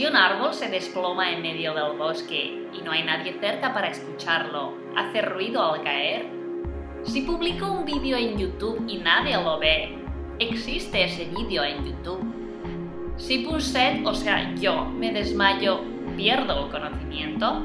y un árbol se desploma en medio del bosque y no hay nadie cerca para escucharlo. ¿Hace ruido al caer? Si publico un vídeo en YouTube y nadie lo ve, existe ese vídeo en YouTube. Si Punset, o sea yo, me desmayo, ¿pierdo el conocimiento?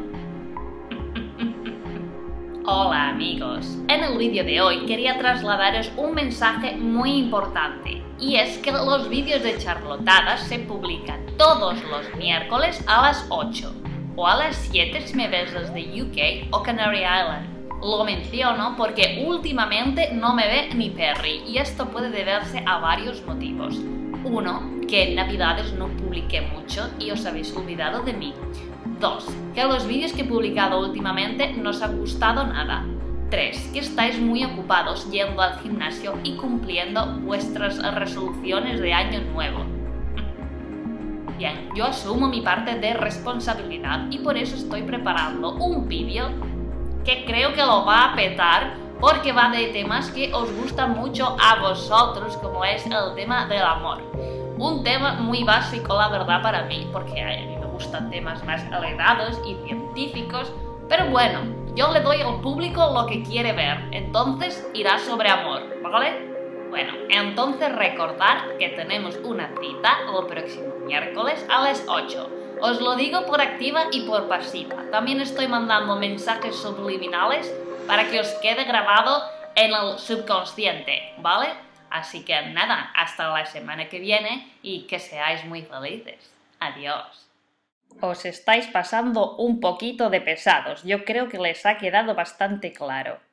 Hola amigos, en el vídeo de hoy quería trasladaros un mensaje muy importante y es que los vídeos de Charlo Tadas se publican todos los miércoles a las 8 o a las 7 si me ves desde UK o Canary Island. Lo menciono porque últimamente no me ve ni Perry y esto puede deberse a varios motivos. Uno, que en Navidades no publiqué mucho y os habéis olvidado de mí. 2. Que los vídeos que he publicado últimamente no os ha gustado nada. 3. Que estáis muy ocupados yendo al gimnasio y cumpliendo vuestras resoluciones de año nuevo. Bien, yo asumo mi parte de responsabilidad y por eso estoy preparando un vídeo que creo que lo va a petar porque va de temas que os gustan mucho a vosotros, como es el tema del amor. Un tema muy básico, la verdad, para mí, porque me gustan temas más elevados y científicos, pero bueno, yo le doy al público lo que quiere ver, entonces irá sobre amor, ¿vale? Bueno, entonces recordad que tenemos una cita el próximo miércoles a las 8. Os lo digo por activa y por pasiva. También estoy mandando mensajes subliminales para que os quede grabado en el subconsciente, ¿vale? Así que nada, hasta la semana que viene y que seáis muy felices. Adiós. Os estáis pasando un poquito de pesados, yo creo que les ha quedado bastante claro.